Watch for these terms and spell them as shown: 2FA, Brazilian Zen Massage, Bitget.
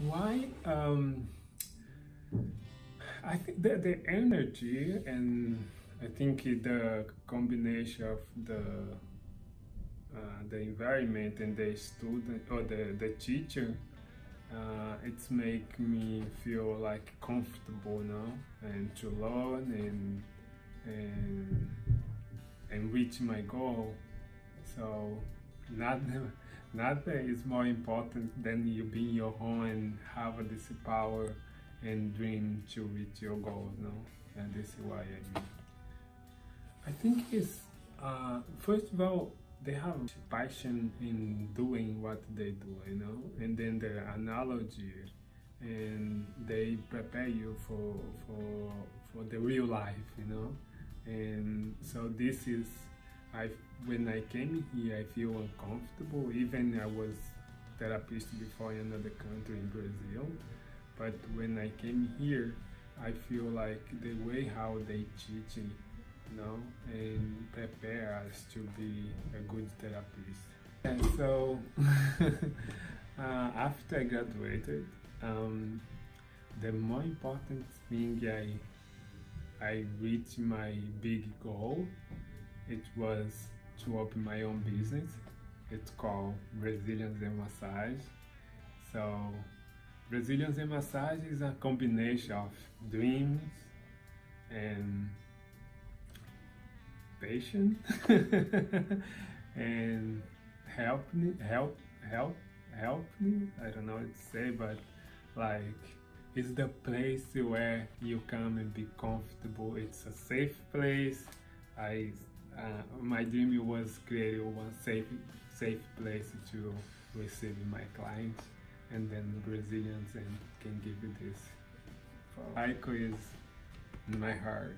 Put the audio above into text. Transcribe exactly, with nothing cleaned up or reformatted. Why? Um, I think that the energy, and I think the combination of the uh, the environment and the student or the the teacher, uh, it's make me feel like comfortable now and to learn and and and reach my goal. So nothing, nothing is more important than you being your own and have this power and dream to reach your goal, no? And this is why I mean. I think it's, uh, first of all, they have passion in doing what they do, you know? And then the analogy, and they prepare you for, for, for the real life, you know? And so this is, I, when I came here, I feel uncomfortable. Even I was therapist before in another country, in Brazil. But when I came here, I feel like the way how they teach, you know, and prepare us to be a good therapist. And so, uh, after I graduated, um, the more important thing I, I reached my big goal. It was to open my own business. It's called Brazilian Zen Massage. So, Brazilian Zen Massage is a combination of dreams and patience and help, help, help, help me. I don't know what to say, but like, it's the place where you come and be comfortable. It's a safe place. I Uh, my dream was creating one safe, safe place to receive my clients, and then Brazilians and can give you this. Aiko is in my heart.